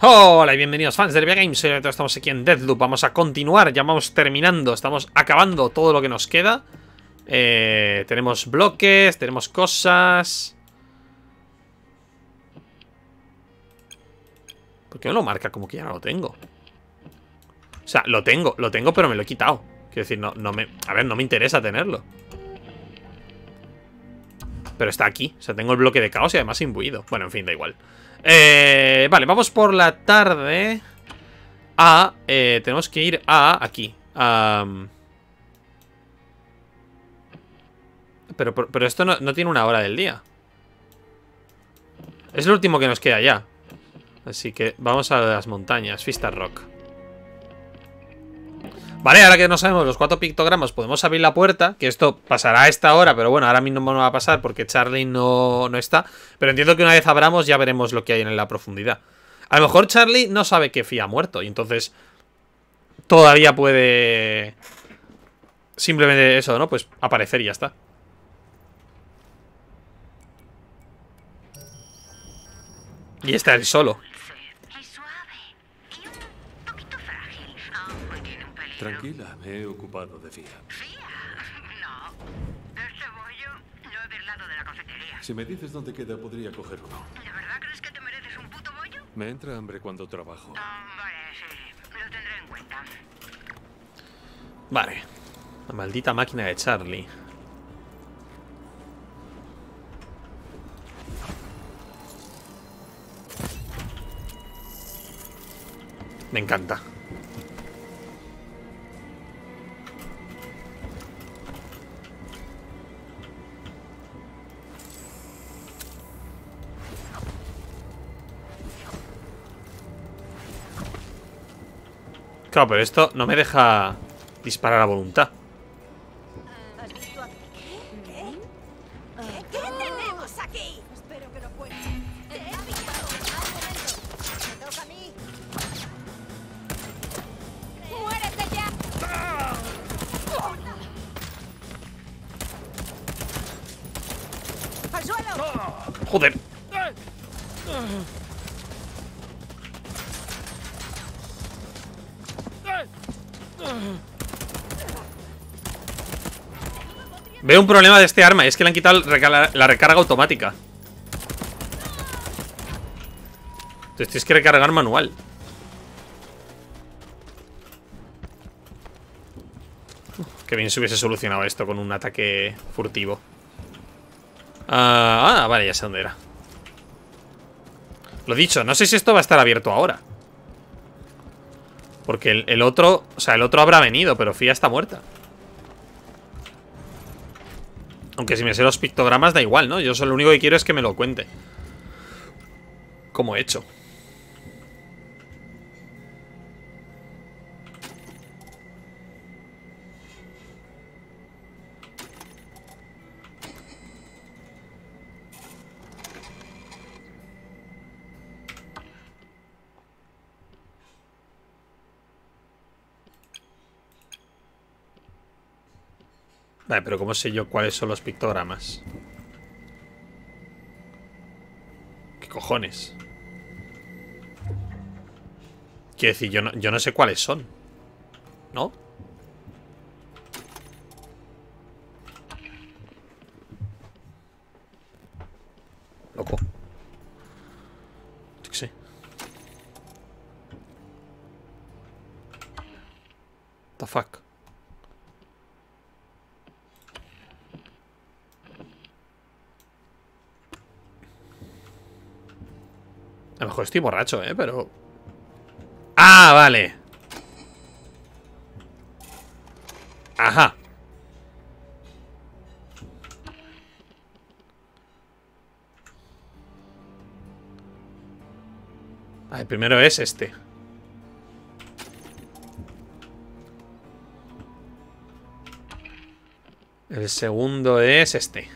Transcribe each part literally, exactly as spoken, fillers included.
Hola y bienvenidos fans de V I A Games, estamos aquí en Deadloop, vamos a continuar, ya vamos terminando, estamos acabando todo lo que nos queda. eh, Tenemos bloques, tenemos cosas. ¿Por qué no lo marca como que ya no lo tengo? O sea, lo tengo, lo tengo pero me lo he quitado. Quiero decir, no, no me... A ver, no me interesa tenerlo. Pero está aquí, o sea, tengo el bloque de caos y además imbuido. Bueno, en fin, da igual. Eh, vale, vamos por la tarde a... Eh, tenemos que ir a... Aquí. Um, pero, pero esto no, no tiene una hora del día. Es lo último que nos queda ya. Así que vamos a las montañas. Fistar Rock. Vale, ahora que no sabemos los cuatro pictogramas, podemos abrir la puerta. Que esto pasará a esta hora, pero bueno, ahora mismo no va a pasar porque Charlie no, no está. Pero entiendo que una vez abramos ya veremos lo que hay en la profundidad. A lo mejor Charlie no sabe que Fia ha muerto y entonces todavía puede simplemente eso, ¿no? Pues aparecer y ya está. Y está él solo. Tranquila, me he ocupado de Fia. ¿Fia? No. El cebollo lo he berlado de la cafetería. Si me dices dónde queda, podría coger uno. ¿De verdad crees que te mereces un puto bollo? Me entra hambre cuando trabajo. Ah, vale, sí. Lo tendré en cuenta. Vale. La maldita máquina de Charlie. Me encanta. Claro, pero esto no me deja disparar a voluntad. ¿Qué tenemos aquí? Espero que no pueda. Te he avisado. Me toca a mí. Muérete ya. ¡Al suelo! Joder. Veo un problema de este arma, es que le han quitado la recarga automática. Entonces tienes que recargar manual. Qué bien se hubiese solucionado esto con un ataque furtivo. Ah, vale, ya sé dónde era. Lo dicho, no sé si esto va a estar abierto ahora. Porque el, el otro, o sea, el otro habrá venido, pero Fia está muerta. Aunque si me sé los pictogramas da igual, ¿no? Yo solo lo único que quiero es que me lo cuente. Como he hecho. Vale, pero ¿cómo sé yo cuáles son los pictogramas? ¿Qué cojones? Quiero decir, yo no, yo no sé cuáles son, ¿no? Loco. Yo qué sé. What the fuck? A lo mejor estoy borracho, ¿eh? Pero... ¡Ah, vale! ¡Ajá! Ah, el primero es este. El segundo es este.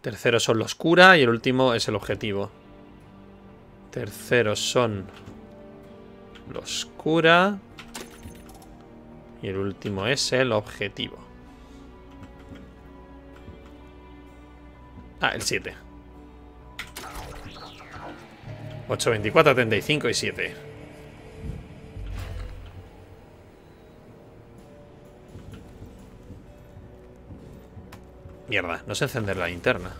Tercero son los cura y el último es el objetivo. Tercero son los cura y el último es el objetivo. Ah, el siete. ocho, veinticuatro, treinta y cinco y siete. Mierda, no sé encender la linterna.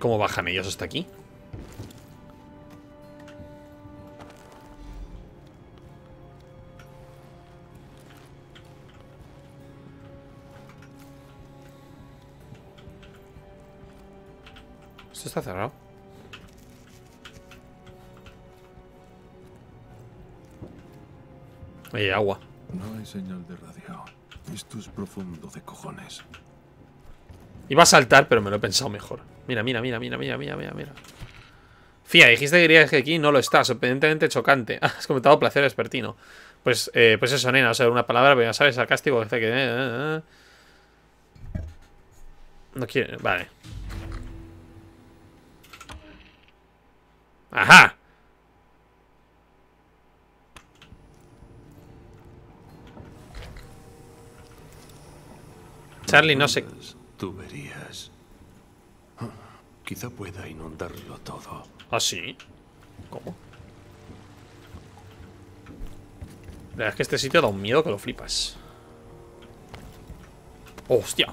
¿Cómo bajan ellos hasta aquí? Esto está cerrado. Hay agua. No hay señal de radio. Esto es profundo de cojones. Iba a saltar, pero me lo he pensado mejor. Mira, mira, mira, mira, mira, mira, mira. Fía, dijiste que querías que aquí no lo está. Sorprendentemente chocante. Has comentado placer vespertino. Pues, eh, pues eso, nena. O sea, una palabra, pero ya sabes, sarcástico. Que... No quiere... Vale. Ajá. Charlie, no sé... Tuberías. Quizá pueda inundarlo todo. ¿Ah, sí? ¿Cómo? La verdad es que este sitio da un miedo que lo flipas. ¡Oh, hostia!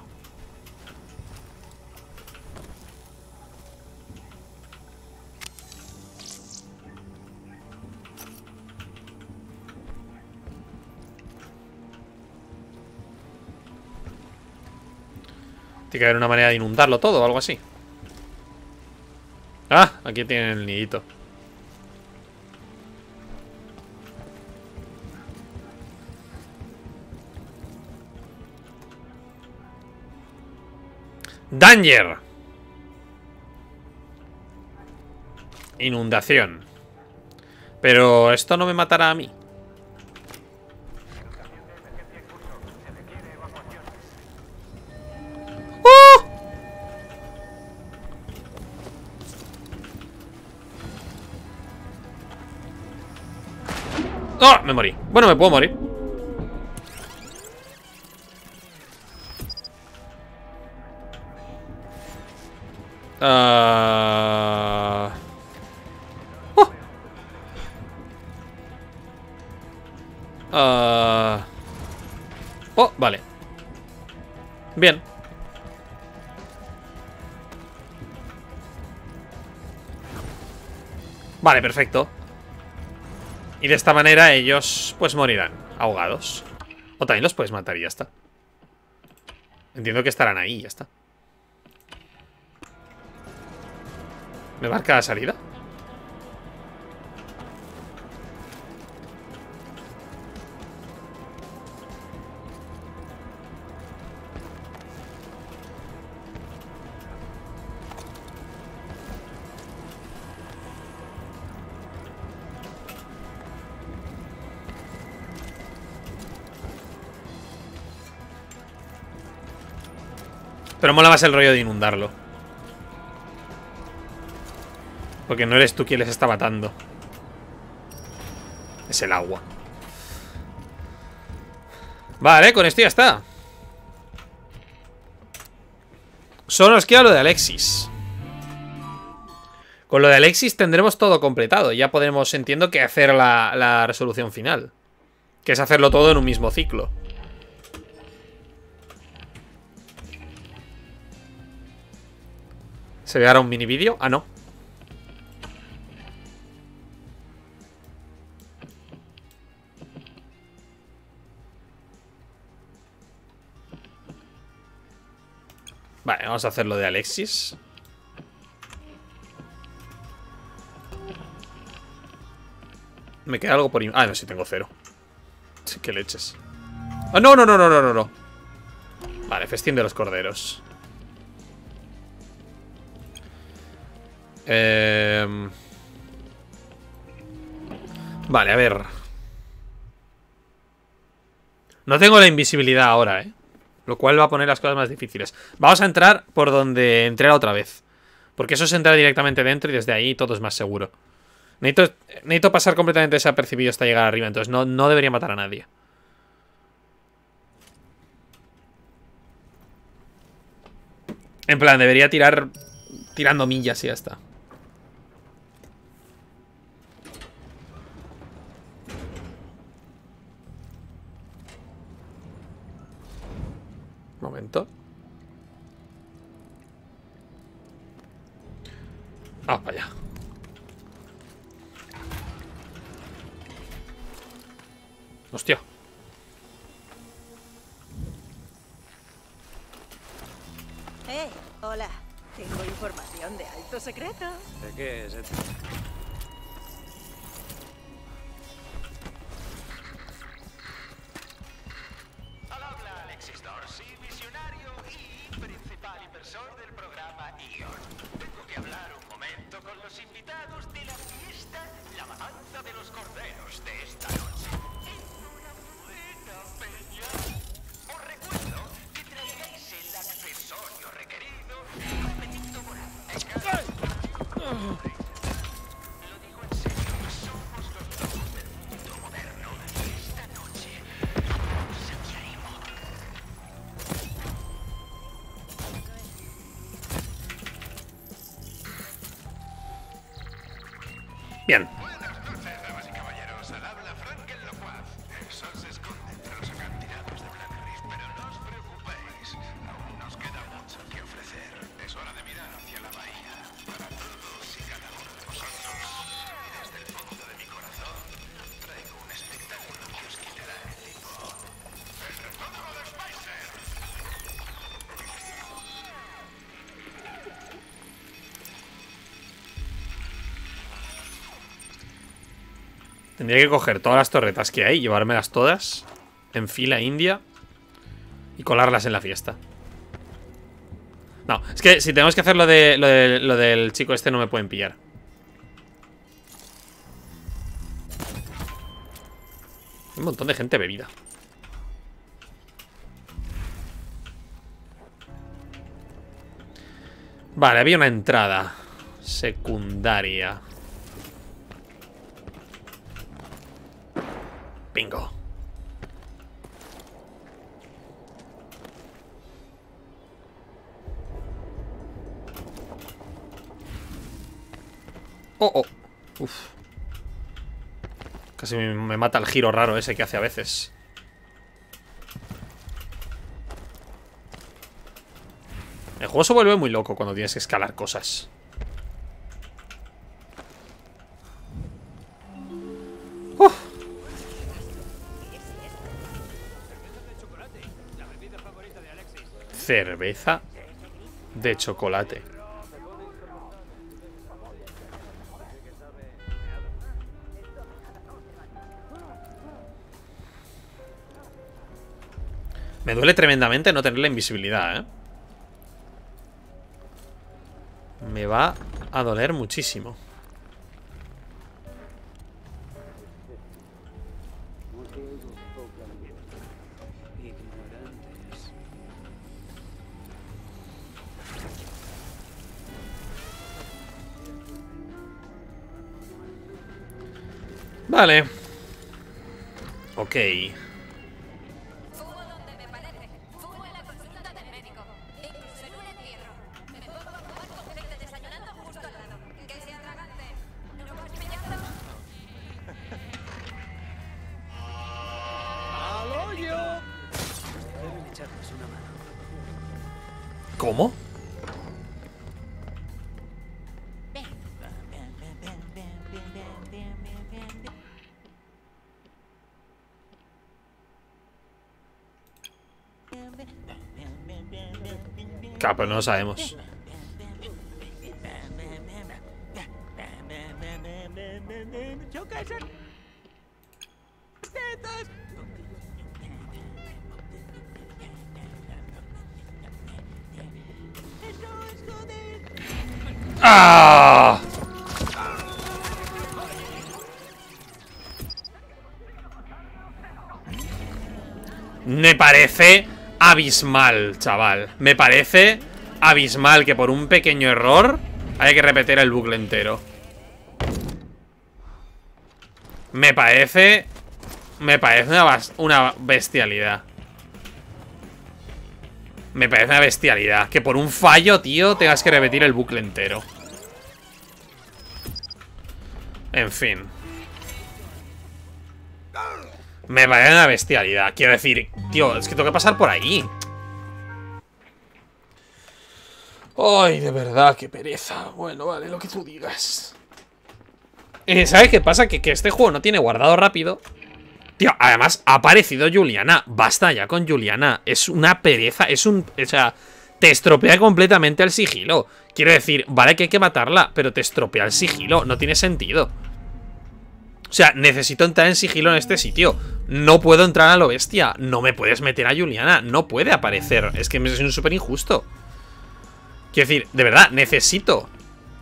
Tiene que haber una manera de inundarlo todo o algo así. Ah, aquí tienen el nidito. Danger. Inundación. Pero esto no me matará a mí. ¡Oh! Me morí. Bueno, me puedo morir. Uh... Oh. Uh... oh, vale. Bien. Vale, perfecto. Y de esta manera ellos, pues, morirán ahogados. O también los puedes matar y ya está. Entiendo que estarán ahí y ya está. ¿Me marca la salida? Pero mola más el rollo de inundarlo. Porque no eres tú quien les está matando. Es el agua. Vale, con esto ya está. Solo nos queda lo de Alexis. Con lo de Alexis tendremos todo completado. Ya podremos, entiendo, que hacer la, la resolución final. Que es hacerlo todo en un mismo ciclo. ¿Se ve ahora un mini vídeo? Ah, no. Vale, vamos a hacer lo de Alexis. Me queda algo por... Ah, no, sí, tengo cero. Sí, qué leches. Ah, no, no, no, no, no, no. Vale, festín de los corderos. Eh... Vale, a ver. No tengo la invisibilidad ahora, ¿eh? Lo cual va a poner las cosas más difíciles. Vamos a entrar por donde entré la otra vez. Porque eso es entrar directamente dentro y desde ahí todo es más seguro. Necesito, necesito pasar completamente desapercibido hasta llegar arriba. Entonces no, no debería matar a nadie. En plan, debería tirar... tirando millas y ya está. Momento. Ah, para allá. Hostia. Hey, hola. Tengo información de alto secreto. ¿De qué es esto? Al habla Alexis Dorsey, visionario y principal inversor del programa Igor. Tengo que hablar un momento con los invitados de la fiesta La Matanza de los Corderos de esta noche. En una buena peña. Os recuerdo que traigáis el accesorio requerido. Lo digo en serio, somos los locos del mundo moderno. Esta noche nos saquearemos. Bien. Buenas noches, damas y caballeros. Al habla Frank el Locuaz. El sol se esconde entre los acantilados de Blackris, pero no os preocupéis. Aún nos queda mucho que ofrecer. Es hora de mirar hacia la bahía. Para todos y cada uno de vosotros. Y desde el fondo de mi corazón, traigo un espectáculo que os quitará el tipo. ¡El retorno de Spicer! Tendría que coger todas las torretas que hay, llevármelas todas en fila india y colarlas en la fiesta. No, es que si tenemos que hacer lo, de, lo, de, lo del chico este no me pueden pillar. Un montón de gente bebida. Vale, había una entrada secundaria. Bingo. Oh, oh. Uf. Casi me, me mata el giro raro ese que hace a veces. El juego se vuelve muy loco cuando tienes que escalar cosas. Cerveza de chocolate. Me duele tremendamente no tener la invisibilidad, ¿eh? Me va a doler muchísimo. Vale. Ok. ¿Cómo? Pero no lo sabemos. ¡Ah! Me parece abismal, chaval. Me parece abismal que por un pequeño error hay que repetir el bucle entero. Me parece... Me parece una, una bestialidad. Me parece una bestialidad. Que por un fallo, tío, tengas que repetir el bucle entero. En fin. Me parece una bestialidad. Quiero decir, tío, es que tengo que pasar por ahí. Ay, de verdad, qué pereza. Bueno, vale, lo que tú digas. Eh, ¿Sabes qué pasa? Que, que este juego no tiene guardado rápido. Tío, además ha aparecido Juliana. Basta ya con Juliana. Es una pereza, es un... O sea, te estropea completamente el sigilo. Quiero decir, vale que hay que matarla, pero te estropea el sigilo, no tiene sentido. O sea, necesito entrar en sigilo en este sitio. No puedo entrar a lo bestia. No me puedes meter a Juliana, no puede aparecer. Es que me es un súper injusto. Quiero decir, de verdad, necesito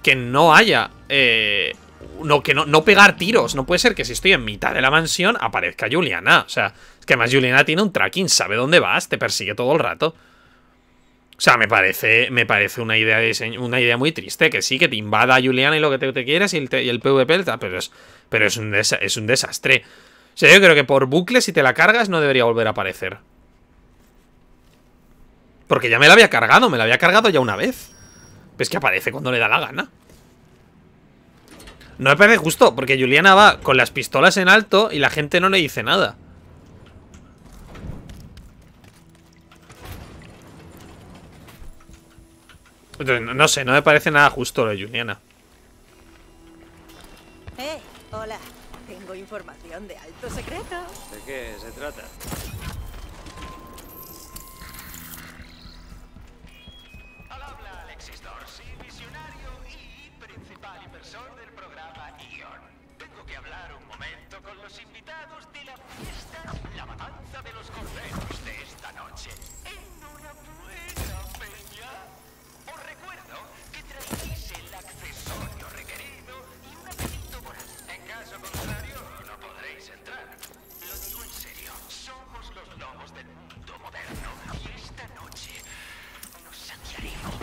que no haya... Eh... No, que no, no pegar tiros. No puede ser que si estoy en mitad de la mansión aparezca Juliana. O sea, es que además Juliana tiene un tracking, sabe dónde vas, te persigue todo el rato. O sea, me parece, me parece una idea de diseño, una idea muy triste. Que sí, que te invada Juliana y lo que te, te quieras y el, te, y el P V P el, pero, es, pero es, un desa, es un desastre. O sea, yo creo que por bucle, si te la cargas, no debería volver a aparecer. Porque ya me la había cargado, me la había cargado ya una vez. Pues que aparece cuando le da la gana. No me parece justo, porque Juliana va con las pistolas en alto y la gente no le dice nada. No, no sé, no me parece nada justo lo de Juliana. Eh, hola. Tengo información de alto secreto. ¿De qué se trata? Al habla Alexis Dorsey, visionario y principal inversor del programa Ion. Tengo que hablar un momento con los invitados de la fiesta, la matanza de los corderos de esta noche. Enhorabuena, Peña. Os recuerdo que traigáis el accesorio requerido y una pintura. En caso contrario, no podréis entrar. Lo digo en serio, somos los lobos del mundo moderno y esta noche nos saquearemos.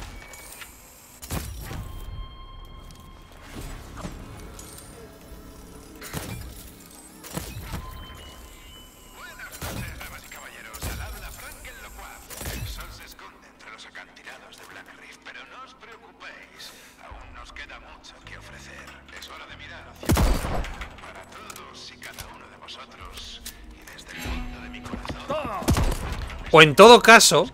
O en todo caso,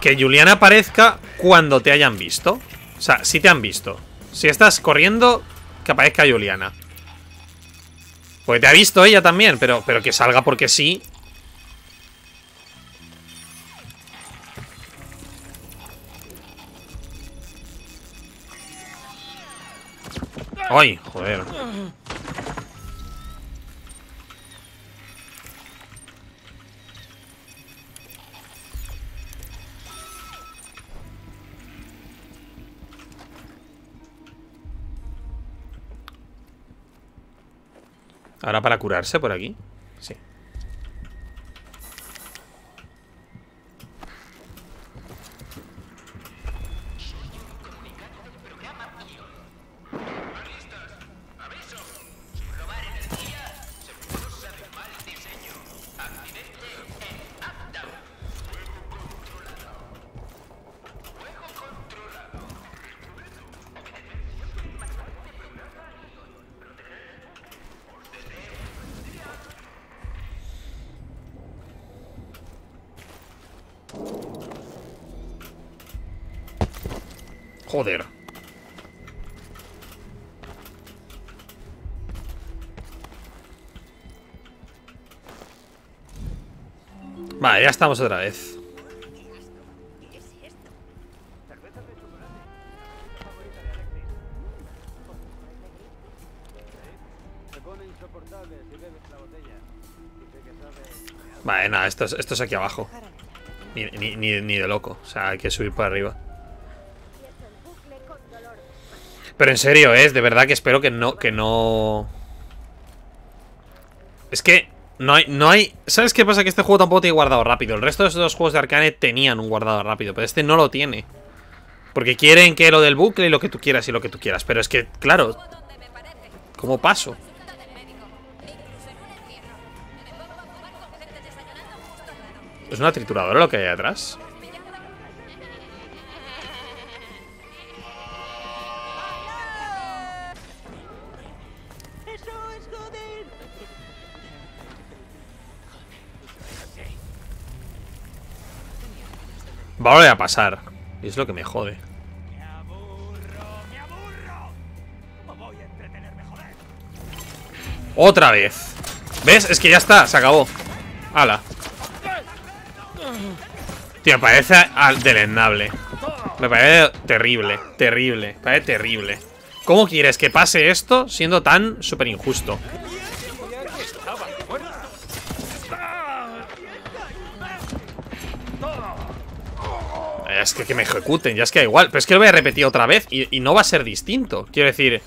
que Juliana aparezca cuando te hayan visto. O sea, si te han visto. Si estás corriendo, que aparezca Juliana. Porque te ha visto ella también, pero, pero que salga porque sí. Ay, joder. Ahora para curarse por aquí. Sí. Joder. Vale, ya estamos otra vez. Vale, nada, esto es, esto es aquí abajo. Ni, ni, ni, ni de loco. O sea, hay que subir para arriba. Pero en serio, es, ¿eh? De verdad que espero que no, que no... Es que no hay, no hay... ¿Sabes qué pasa? Que este juego tampoco tiene guardado rápido. El resto de estos juegos de Arcane tenían un guardado rápido, pero este no lo tiene. Porque quieren que lo del bucle y lo que tú quieras y lo que tú quieras. Pero es que, claro, ¿cómo paso? ¿Es una trituradora lo que hay atrás? Va a volver a pasar. Y es lo que me jode. Me aburro, me aburro. No voy a entretenerme, joder. Otra vez. ¿Ves? Es que ya está, se acabó. Ala. Tío, me parece deleznable. Me parece terrible, terrible. Me parece terrible. ¿Cómo quieres que pase esto siendo tan súper injusto? Es que, que me ejecuten, ya es que da igual. Pero es que lo voy a repetir otra vez y, y no va a ser distinto. Quiero decir,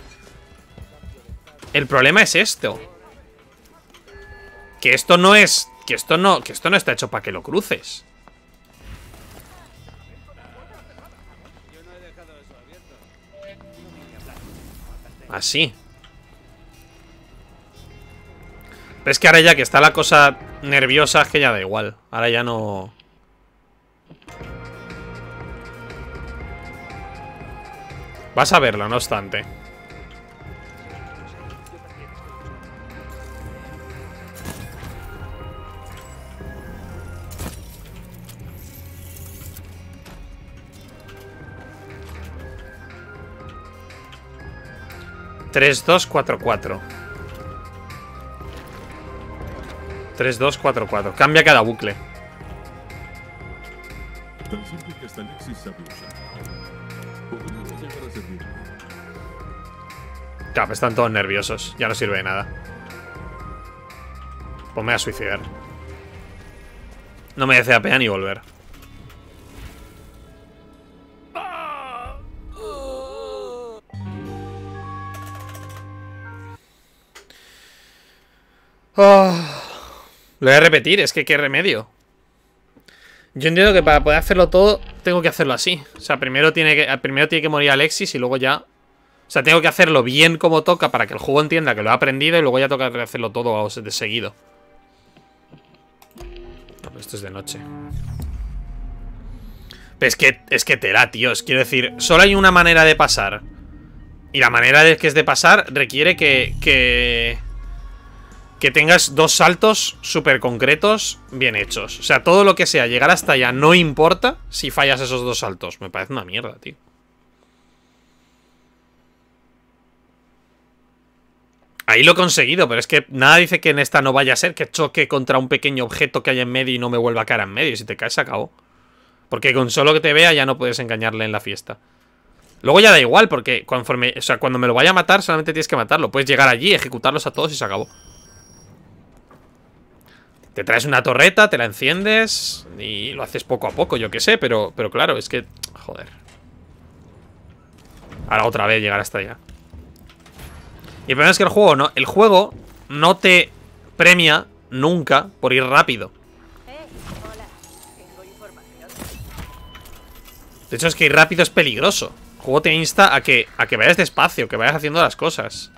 el problema es esto. Que esto no es Que esto no, que esto no está hecho para que lo cruces. Así. Pero es que ahora ya que está la cosa nerviosa, es que ya da igual. Ahora ya no... Vas a verlo, no obstante. tres dos cuatro cuatro. tres dos cuatro cuatro. Cambia cada bucle. Claro, están todos nerviosos. Ya no sirve de nada. Pues me voy a suicidar. No me merece la pena ni volver. Oh, lo voy a repetir, es que qué remedio. Yo entiendo que para poder hacerlo todo tengo que hacerlo así. O sea, primero tiene que, primero tiene que morir Alexis y luego ya... O sea, tengo que hacerlo bien como toca para que el juego entienda que lo ha aprendido y luego ya toca hacerlo todo de seguido. No, esto es de noche. Pero es que, es que te da, tíos. Quiero decir, solo hay una manera de pasar. Y la manera de, que es de pasar requiere que, que, que tengas dos saltos súper concretos bien hechos. O sea, todo lo que sea llegar hasta allá no importa si fallas esos dos saltos. Me parece una mierda, tío. Ahí lo he conseguido, pero es que nada dice que en esta no vaya a ser que choque contra un pequeño objeto que haya en medio y no me vuelva a caer en medio. Si te caes, se acabó. Porque con solo que te vea ya no puedes engañarle en la fiesta. Luego ya da igual, porque conforme, o sea, cuando me lo vaya a matar solamente tienes que matarlo. Puedes llegar allí, ejecutarlos a todos y se acabó. Te traes una torreta, te la enciendes y lo haces poco a poco, yo qué sé. Pero, pero claro, es que... Joder. Ahora otra vez llegar hasta allá. Y el problema es que el juego no, el juego no te premia nunca por ir rápido. De hecho, es que ir rápido es peligroso. El juego te insta a que, a que vayas despacio, que vayas haciendo las cosas.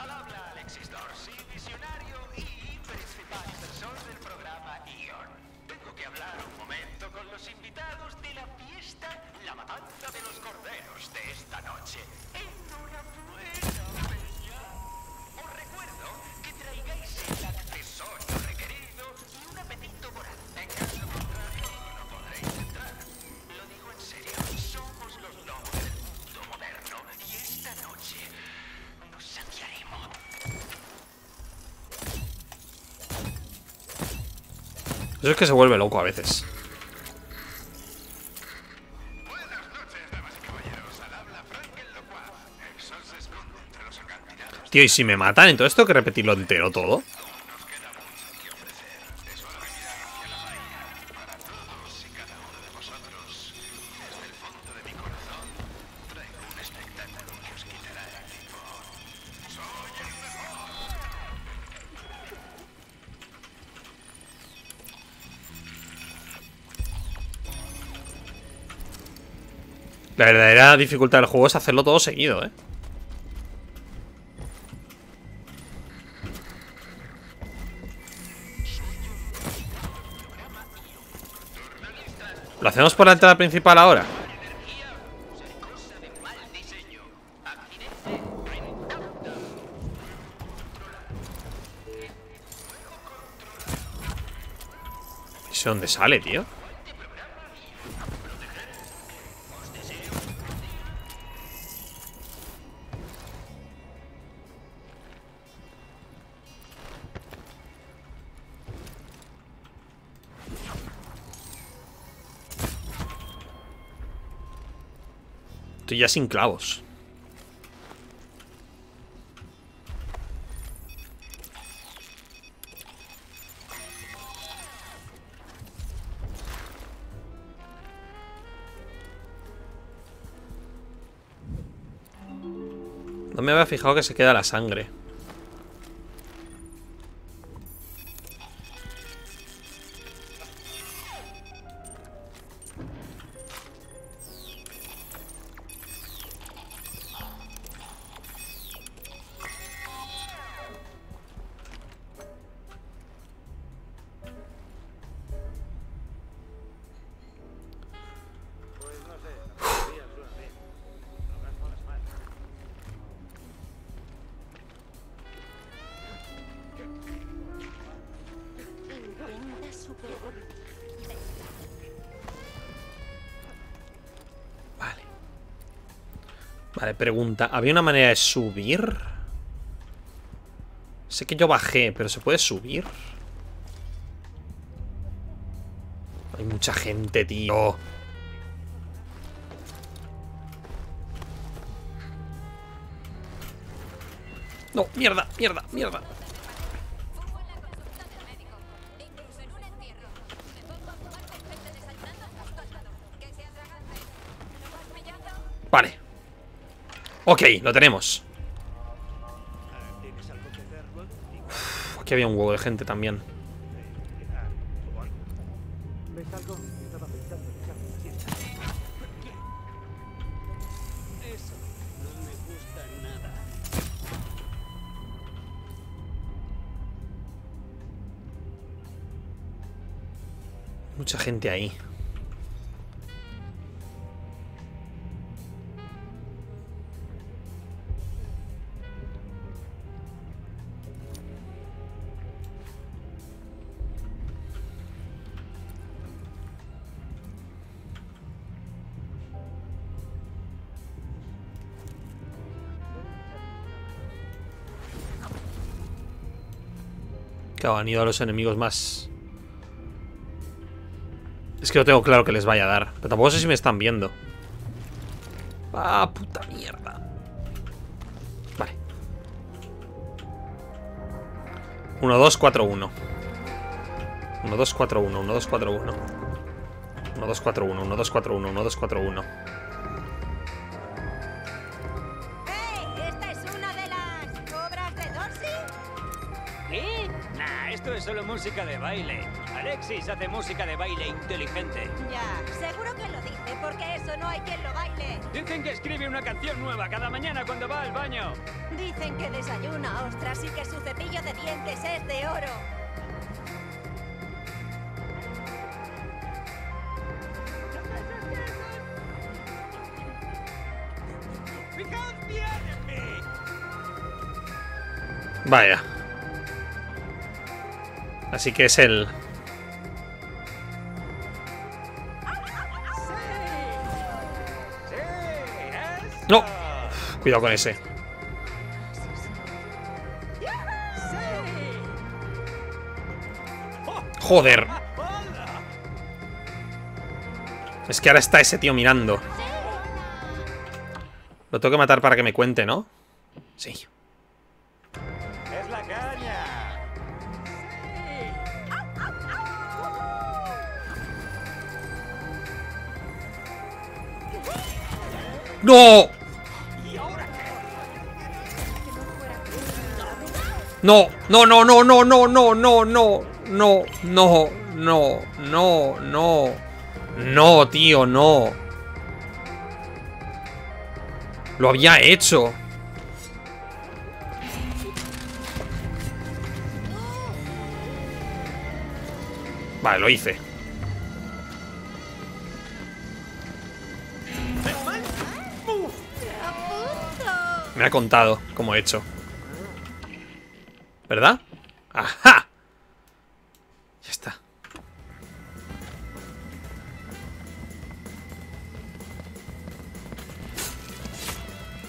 Eso es que se vuelve loco a veces. Tío, ¿y si me matan? Entonces tengo que repetirlo entero todo. La verdadera dificultad del juego es hacerlo todo seguido, ¿eh? ¿Lo hacemos por la entrada principal ahora? No sé dónde sale, tío. Estoy ya sin clavos. No me había fijado que se queda la sangre. Vale, pregunta, ¿había una manera de subir? Sé que yo bajé, pero ¿se puede subir? Hay mucha gente, tío. No, mierda, mierda, mierda. Vale. Ok, lo tenemos. Uf, aquí había un huevo de gente también. Mucha gente ahí. Han ido a los enemigos más. Es que no tengo claro que les vaya a dar. Pero tampoco sé si me están viendo. Ah, puta mierda. Vale. uno, dos, cuatro, uno. uno, dos, cuatro, uno. uno, dos, cuatro, uno. uno, dos, cuatro, uno. uno, dos, cuatro, uno. uno, dos, cuatro, uno. Solo música de baile. Alexis hace música de baile inteligente. Ya, seguro que lo dice, porque eso no hay quien lo baile. Dicen que escribe una canción nueva cada mañana cuando va al baño. Dicen que desayuna ostras y que su cepillo de dientes es de oro. Vaya. Así que es el... ¡No! Cuidado con ese. ¡Joder! Es que ahora está ese tío mirando. Lo tengo que matar para que me cuente, ¿no? Sí. ¡No! No, no, no, no, no, no, no, no, no, no, no, no, no, no, no, tío, no. Lo había hecho. Vale, lo hice. Me ha contado cómo he hecho, ¿verdad? ¡Ajá! Ya está.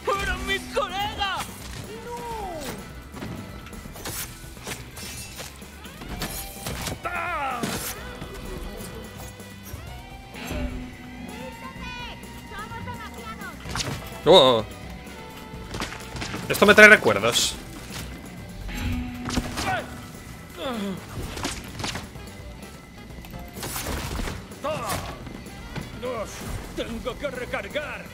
¡Para mi colega! ¡No! ¡Ah! ¡Oh! Esto me trae recuerdos. Tengo que recargar.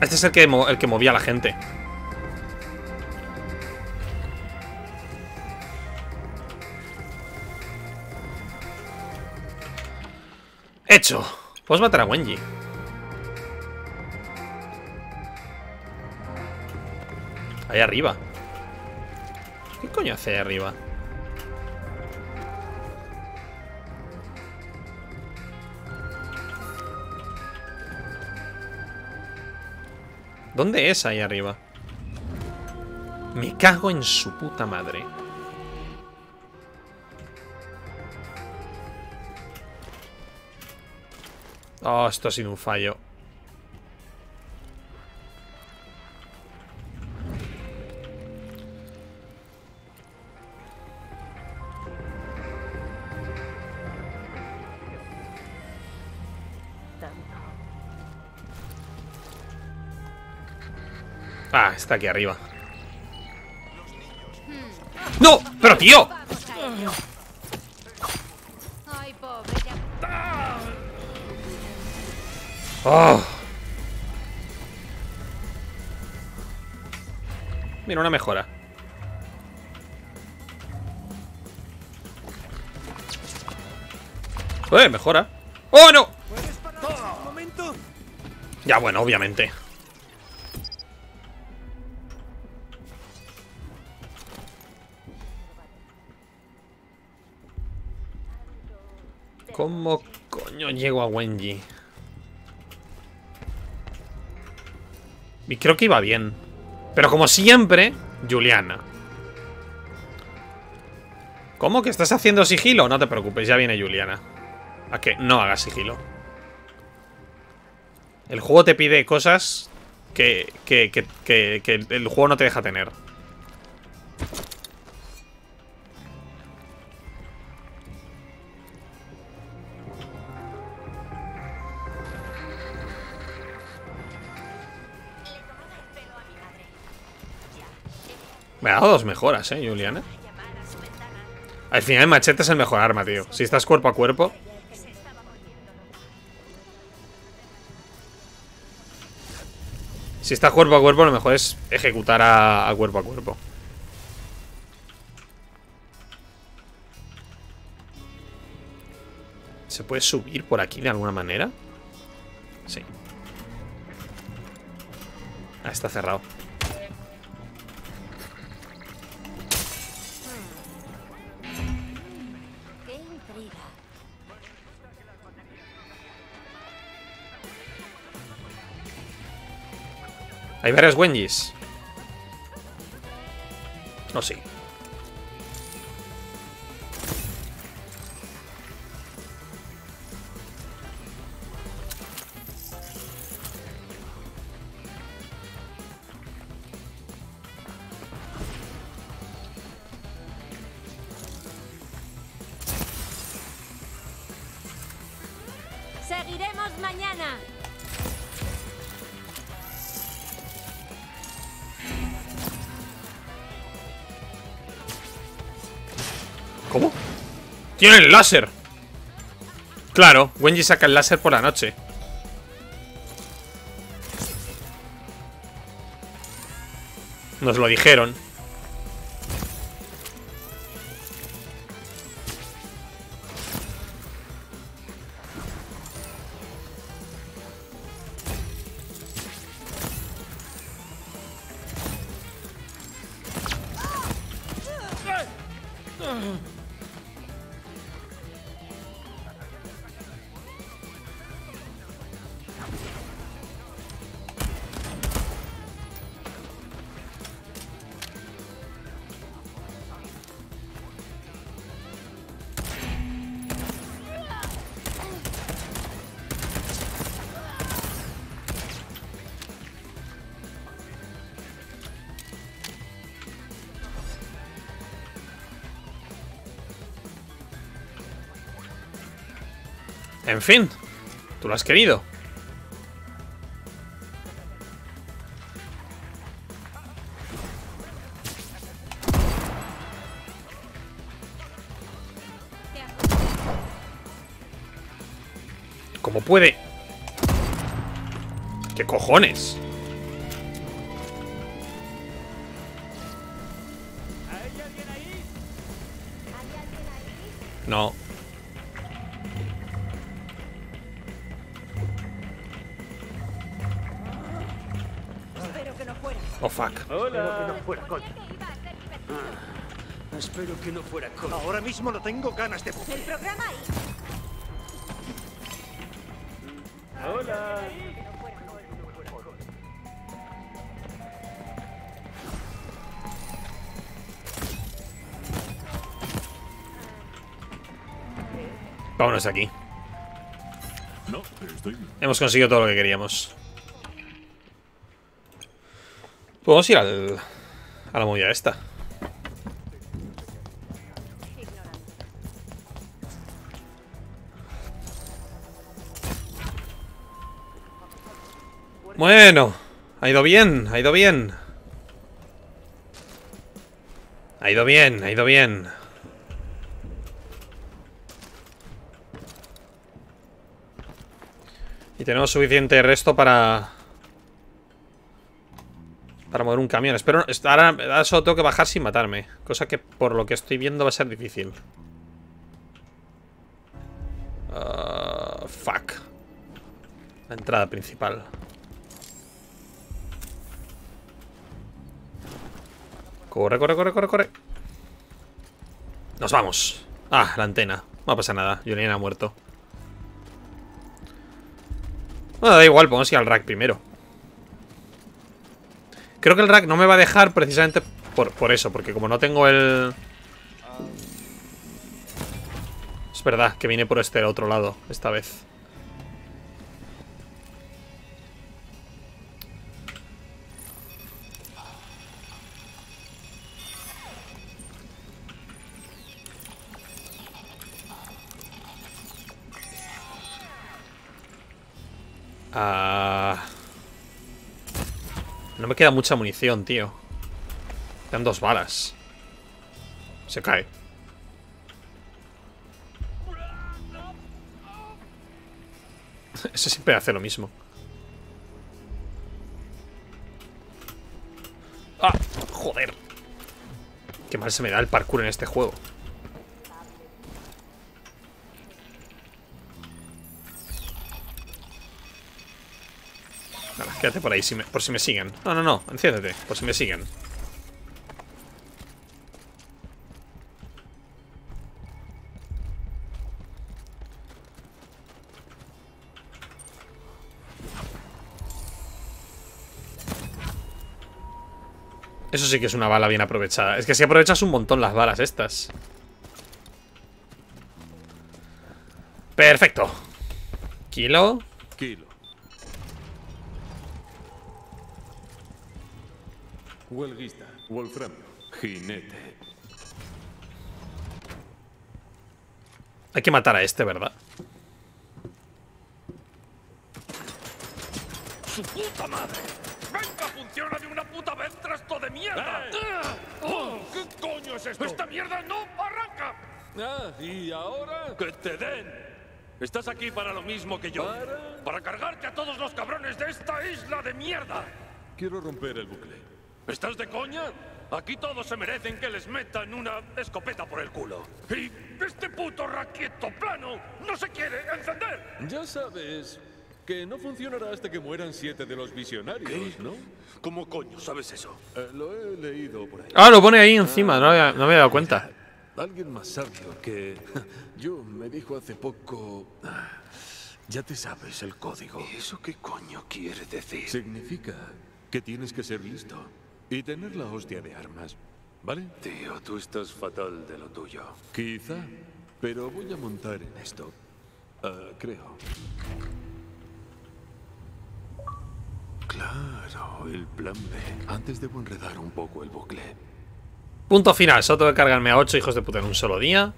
Este es el que, el que movía a la gente. Hecho. Puedes matar a Wenji. Ahí arriba. ¿Qué coño hace ahí arriba? ¿Dónde es ahí arriba? Me cago en su puta madre. Oh, esto ha sido un fallo. Ah, está aquí arriba. ¡No! ¡Pero tío! Oh. Mira, una mejora. ¡Eh, mejora! ¡Oh, no! Ya, bueno, obviamente. ¿Cómo coño llego a Wenji? Y creo que iba bien. Pero como siempre, Juliana. ¿Cómo que estás haciendo sigilo? No te preocupes, ya viene Juliana. A que no hagas sigilo. El juego te pide cosas que, que, que, que, que el juego no te deja tener. Me ha dado dos mejoras, eh, Juliana. Al final el machete es el mejor arma, tío. Si estás cuerpo a cuerpo. Si estás cuerpo a cuerpo, lo mejor es ejecutar a, a cuerpo a cuerpo. ¿Se puede subir por aquí de alguna manera? Sí. Ah, está cerrado. Hay varios Wenjis. No, sí. Seguiremos mañana. ¿Cómo? ¡Tiene el láser! Claro, Wenji saca el láser por la noche. Nos lo dijeron. En fin, tú lo has querido. ¿Cómo puede? ¿Qué cojones? No. Oh, fuck. Hola. Espero que no fuera Cole. Ahora mismo no tengo ganas de... El programa ahí. Hola. Vámonos de aquí. No, estoy... Hemos conseguido todo lo que queríamos. Podemos ir al, a la movida esta. Bueno, ha ido bien, ha ido bien. Ha ido bien, ha ido bien. Y tenemos suficiente resto para... Para mover un camión. Espero... Ahora, ahora solo tengo que bajar sin matarme. Cosa que por lo que estoy viendo va a ser difícil. Uh, fuck. La entrada principal. Corre, corre, corre, corre, corre. Nos vamos. Ah, la antena. No pasa nada. Juliana ha muerto. Bueno, da igual. Podemos ir al rack primero. Creo que el rack no me va a dejar precisamente por, por eso, porque como no tengo el... Es verdad que vine por este otro lado esta vez. Ah... No me queda mucha munición, tío. Quedan dos balas. Se cae. Ese siempre hace lo mismo. ¡Ah! ¡Joder! Qué mal se me da el parkour en este juego. Quédate por ahí, si me, por si me siguen. No, no, no, enciéndete, por si me siguen. Eso sí que es una bala bien aprovechada. Es que si aprovechas un montón las balas estas. Perfecto. Kilo. Kilo. Huelguista, wolframio, jinete. Hay que matar a este, ¿verdad? ¡Su puta madre! ¡Venga, funciona de una puta vez, trasto de mierda! Eh. Oh, ¿qué coño es esto? ¡Esta mierda no arranca! Ah, ¿y ahora? ¡Que te den! Estás aquí para lo mismo que yo. ¿Para? Para cargarte a todos los cabrones de esta isla de mierda. Quiero romper el bucle. ¿Estás de coña? Aquí todos se merecen que les metan una escopeta por el culo. Y este puto raquieto plano no se quiere encender. Ya sabes que no funcionará hasta que mueran siete de los visionarios, ¿qué? ¿No? ¿Cómo coño sabes eso? Eh, lo he leído por ahí. Ah, lo pone ahí encima, no, había, no me había dado cuenta. Alguien más sabio que yo me dijo hace poco... Ya te sabes el código. ¿Y eso qué coño quiere decir? Significa que tienes que ser listo y tener la hostia de armas, ¿vale? Tío, tú estás fatal de lo tuyo. Quizá, pero voy a montar en esto. Uh, creo. Claro, el plan B. Antes debo enredar un poco el bucle. Punto final. Solo tengo que cargarme a ocho hijos de puta en un solo día.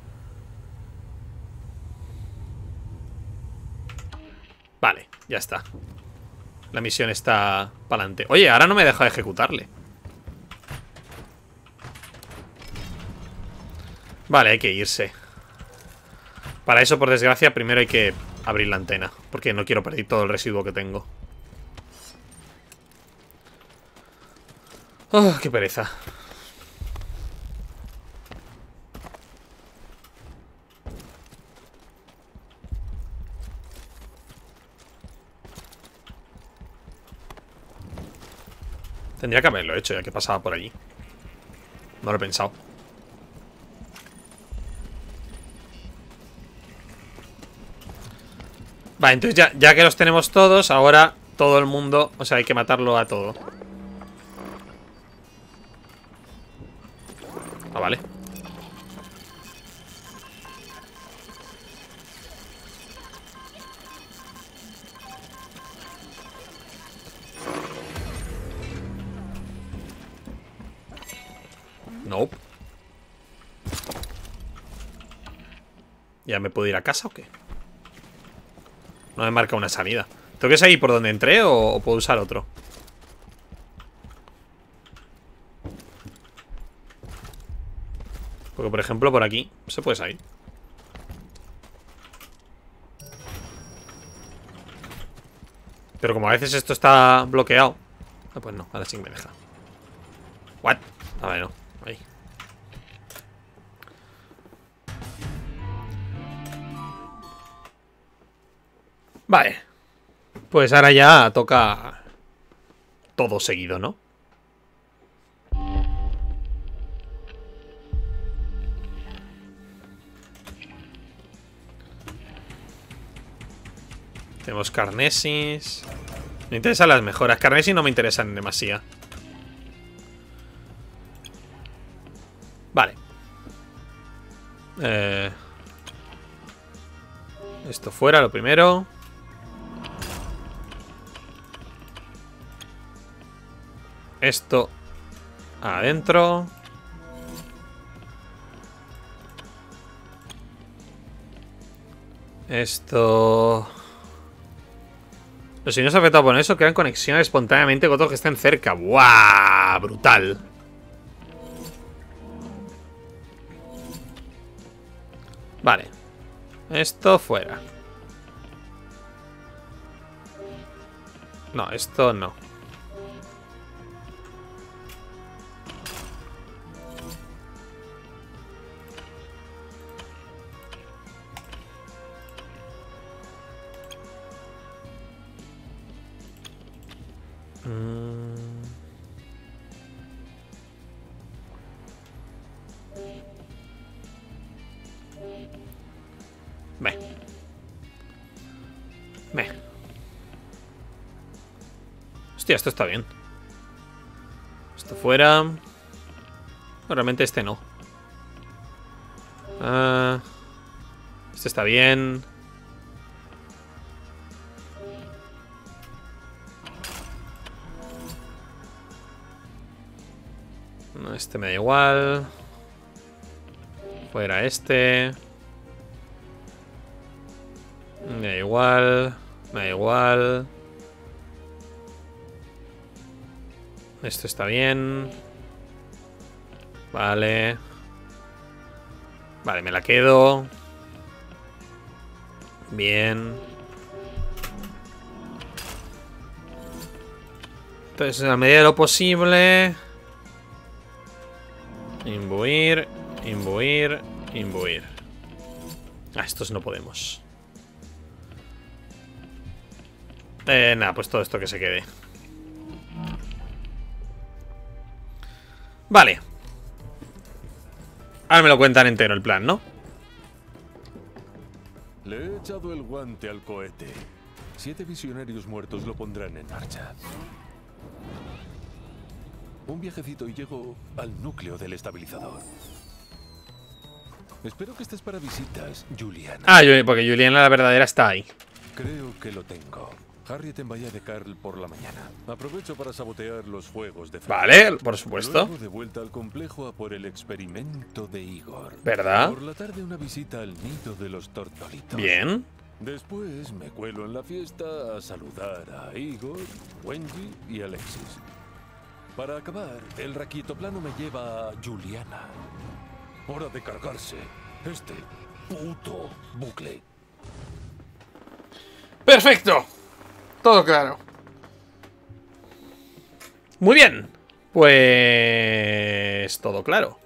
Vale, ya está. La misión está para adelante. Oye, ahora no me deja ejecutarle. Vale, hay que irse. Para eso, por desgracia, primero hay que abrir la antena, porque no quiero perder todo el residuo que tengo. Oh, qué pereza. Tendría que haberlo hecho ya que pasaba por allí. No lo he pensado. Vale, entonces ya, ya que los tenemos todos, ahora todo el mundo... O sea, hay que matarlo a todo. Ah, vale. Nope. ¿Ya me puedo ir a casa o qué? No me marca una salida. ¿Tengo que seguir por donde entré o, o puedo usar otro? Porque, por ejemplo, por aquí se puede salir. Pero como a veces esto está bloqueado... Ah, pues no, ahora sí que me deja. ¿What? A ver, no. Ahí. Vale. Pues ahora ya toca todo seguido, ¿no? Tenemos carnesis. Me interesan las mejoras. Carnesis no me interesan demasiado. Vale. Eh, esto fuera, lo primero. Esto adentro. Esto... Los signos afectados por eso crean conexiones espontáneamente con otros que estén cerca. ¡Buah! Brutal. Vale. Esto fuera. No, esto no. Ve. Ve. Hostia, esto está bien. Esto fuera. No, realmente este no. Uh, este está bien. Este me da igual. Fuera este. Me da igual. Me da igual. Esto está bien. Vale. Vale, me la quedo. Bien. Entonces, a medida de lo posible... Imbuir, imbuir, imbuir. Ah, estos no podemos. Eh, nada, pues todo esto que se quede. Vale. Ahora me lo cuentan entero el plan, ¿no? Le he echado el guante al cohete. Siete visionarios muertos lo pondrán en marcha. Un viajecito y llego al núcleo del estabilizador. Espero que estés para visitas, Juliana. Ah, porque Juliana la verdadera está ahí. Creo que lo tengo. Harriet en Bahía de Carl por la mañana. Aprovecho para sabotear los fuegos de... Vale, por supuesto. Luego de vuelta al complejo a por el experimento de Igor. ¿Verdad? Por la tarde una visita al nido de los tortolitos. Bien. Después me cuelo en la fiesta a saludar a Igor, Wenji y Alexis. Para acabar, el raquito plano me lleva a Juliana. Hora de cargarse este puto bucle. Perfecto. Todo claro. Muy bien. Pues... todo claro.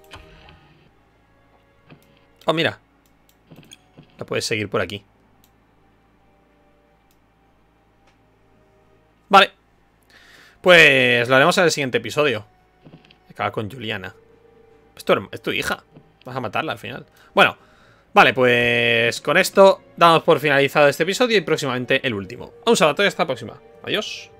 Oh, mira. La puedes seguir por aquí. Vale. Pues lo haremos en el siguiente episodio. Acaba con Juliana. Es tu, es tu hija. Vas a matarla al final. Bueno. Vale, pues con esto damos por finalizado este episodio y próximamente el último. Un saludo y hasta la próxima. Adiós.